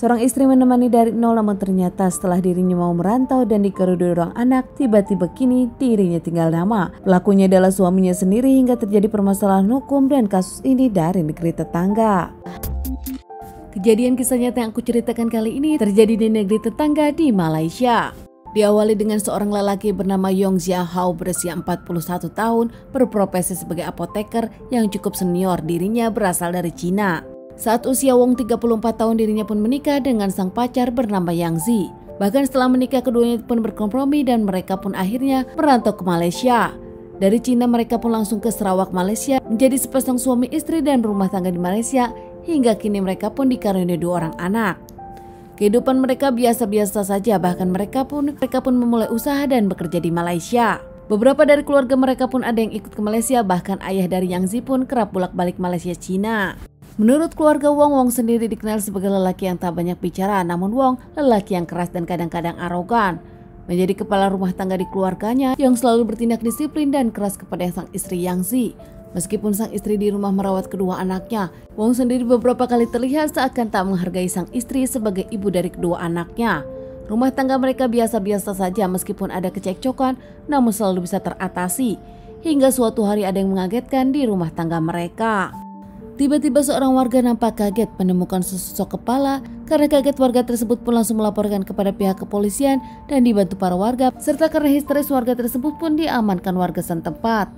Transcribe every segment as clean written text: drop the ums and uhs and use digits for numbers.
Seorang istri menemani dari nol, namun ternyata setelah dirinya mau merantau dan dikerudui orang anak, tiba-tiba kini dirinya tinggal nama. Pelakunya adalah suaminya sendiri hingga terjadi permasalahan hukum dan kasus ini dari negeri tetangga. Kejadian kisah nyata yang aku ceritakan kali ini terjadi di negeri tetangga di Malaysia. Diawali dengan seorang lelaki bernama Yong Jia Hao berusia 41 tahun, berprofesi sebagai apoteker yang cukup senior, dirinya berasal dari Cina. Saat usia Wong 34 tahun dirinya pun menikah dengan sang pacar bernama Yang Zi. Bahkan setelah menikah keduanya pun berkompromi dan mereka pun akhirnya merantau ke Malaysia. Dari Cina mereka pun langsung ke Sarawak, Malaysia menjadi sepasang suami istri dan rumah tangga di Malaysia hingga kini mereka pun dikaruniai 2 orang anak. Kehidupan mereka biasa-biasa saja, bahkan mereka pun memulai usaha dan bekerja di Malaysia. Beberapa dari keluarga mereka pun ada yang ikut ke Malaysia, bahkan ayah dari Yang Zi pun kerap bolak-balik Malaysia Cina. Menurut keluarga Wong, Wong sendiri dikenal sebagai lelaki yang tak banyak bicara, namun Wong lelaki yang keras dan kadang-kadang arogan. Menjadi kepala rumah tangga di keluarganya yang selalu bertindak disiplin dan keras kepada sang istri Yang Zi. Meskipun sang istri di rumah merawat kedua anaknya, Wong sendiri beberapa kali terlihat seakan tak menghargai sang istri sebagai ibu dari kedua anaknya. Rumah tangga mereka biasa-biasa saja meskipun ada kecekcokan, namun selalu bisa teratasi. Hingga suatu hari ada yang mengagetkan di rumah tangga mereka. Tiba-tiba seorang warga nampak kaget menemukan sesosok kepala. Karena kaget, warga tersebut pun langsung melaporkan kepada pihak kepolisian dan dibantu para warga. Serta karena histeris, warga tersebut pun diamankan warga setempat.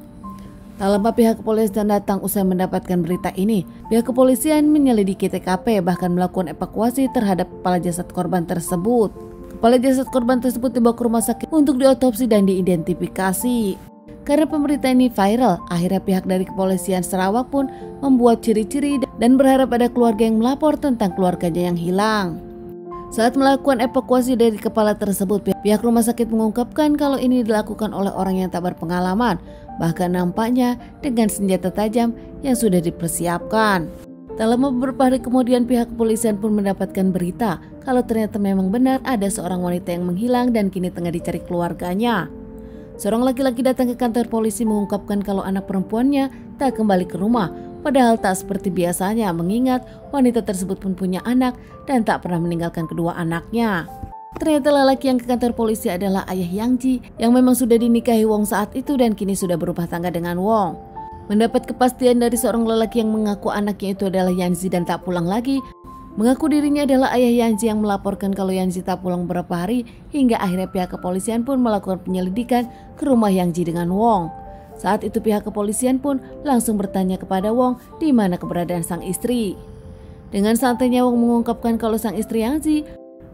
Tak lama pihak kepolisian datang usai mendapatkan berita ini. Pihak kepolisian menyelidiki TKP, bahkan melakukan evakuasi terhadap kepala jasad korban tersebut. Kepala jasad korban tersebut dibawa ke rumah sakit untuk diotopsi dan diidentifikasi. Karena pemberita ini viral, akhirnya pihak dari kepolisian Sarawak pun membuat ciri-ciri dan berharap ada keluarga yang melapor tentang keluarganya yang hilang. Saat melakukan evakuasi dari kepala tersebut, pihak rumah sakit mengungkapkan kalau ini dilakukan oleh orang yang tak berpengalaman, bahkan nampaknya dengan senjata tajam yang sudah dipersiapkan. Tak lama beberapa hari kemudian pihak kepolisian pun mendapatkan berita kalau ternyata memang benar ada seorang wanita yang menghilang dan kini tengah dicari keluarganya. Seorang laki-laki datang ke kantor polisi mengungkapkan kalau anak perempuannya tak kembali ke rumah. Padahal tak seperti biasanya, mengingat wanita tersebut pun punya anak dan tak pernah meninggalkan kedua anaknya. Ternyata lelaki yang ke kantor polisi adalah ayah Yang Zi yang memang sudah dinikahi Wong saat itu dan kini sudah berumah tangga dengan Wong. Mendapat kepastian dari seorang lelaki yang mengaku anaknya itu adalah Yang Zi dan tak pulang lagi, mengaku dirinya adalah ayah Yang Zi yang melaporkan kalau Yang Zi tak pulang beberapa hari hingga akhirnya pihak kepolisian pun melakukan penyelidikan ke rumah Yang Zi dengan Wong. Saat itu pihak kepolisian pun langsung bertanya kepada Wong di mana keberadaan sang istri. Dengan santainya Wong mengungkapkan kalau sang istri Yang Zi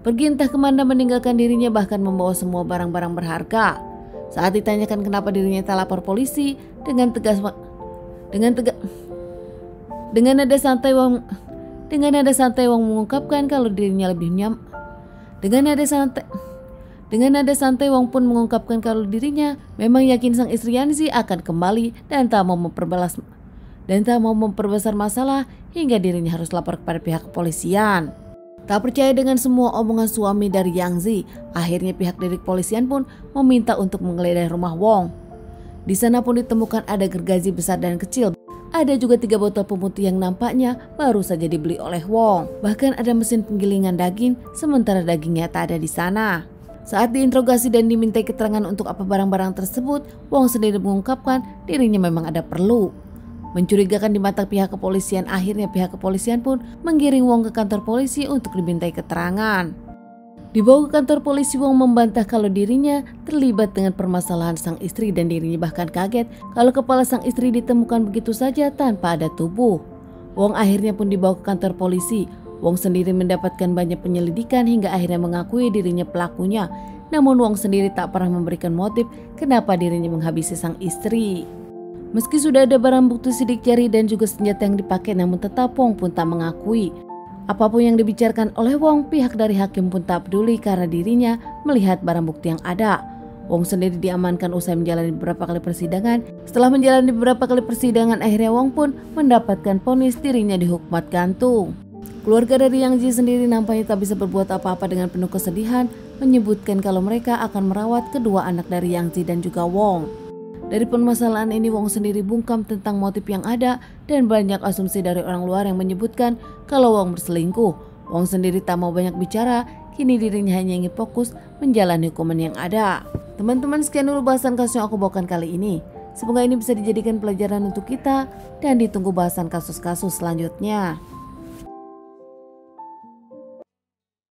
pergi entah kemana meninggalkan dirinya, bahkan membawa semua barang-barang berharga. Saat ditanyakan kenapa dirinya tak lapor polisi, dengan nada santai Wong mengungkapkan kalau dirinya lebih nyaman. Wong pun mengungkapkan kalau dirinya memang yakin sang istri Yang Zi akan kembali dan tak mau memperbesar masalah hingga dirinya harus lapor kepada pihak kepolisian. Tak percaya dengan semua omongan suami dari Yang Zi, akhirnya pihak dari kepolisian pun meminta untuk menggeledah rumah Wong. Di sana pun ditemukan ada gergaji besar dan kecil. Ada juga 3 botol pemutih yang nampaknya baru saja dibeli oleh Wong. Bahkan ada mesin penggilingan daging, sementara dagingnya tak ada di sana. Saat diinterogasi dan dimintai keterangan untuk apa barang-barang tersebut, Wong sendiri mengungkapkan dirinya memang ada perlu. Mencurigakan di mata pihak kepolisian, akhirnya pihak kepolisian pun menggiring Wong ke kantor polisi untuk dimintai keterangan. Dibawa ke kantor polisi, Wong membantah kalau dirinya terlibat dengan permasalahan sang istri dan dirinya bahkan kaget kalau kepala sang istri ditemukan begitu saja tanpa ada tubuh. Wong akhirnya pun dibawa ke kantor polisi. Wong sendiri mendapatkan banyak penyelidikan hingga akhirnya mengakui dirinya pelakunya. Namun Wong sendiri tak pernah memberikan motif kenapa dirinya menghabisi sang istri. Meski sudah ada barang bukti sidik jari dan juga senjata yang dipakai, namun tetap Wong pun tak mengakui. Apapun yang dibicarakan oleh Wong, pihak dari hakim pun tak peduli karena dirinya melihat barang bukti yang ada. Wong sendiri diamankan usai menjalani beberapa kali persidangan. Setelah menjalani beberapa kali persidangan, akhirnya Wong pun mendapatkan vonis dirinya dihukum gantung. Keluarga dari Yang Zi sendiri nampaknya tak bisa berbuat apa-apa dengan penuh kesedihan, menyebutkan kalau mereka akan merawat kedua anak dari Yang Zi dan juga Wong. Dari permasalahan ini Wong sendiri bungkam tentang motif yang ada dan banyak asumsi dari orang luar yang menyebutkan kalau Wong berselingkuh. Wong sendiri tak mau banyak bicara, kini dirinya hanya ingin fokus menjalani hukuman yang ada. Teman-teman, sekian dulu bahasan kasus yang aku bawakan kali ini. Semoga ini bisa dijadikan pelajaran untuk kita dan ditunggu bahasan kasus-kasus selanjutnya.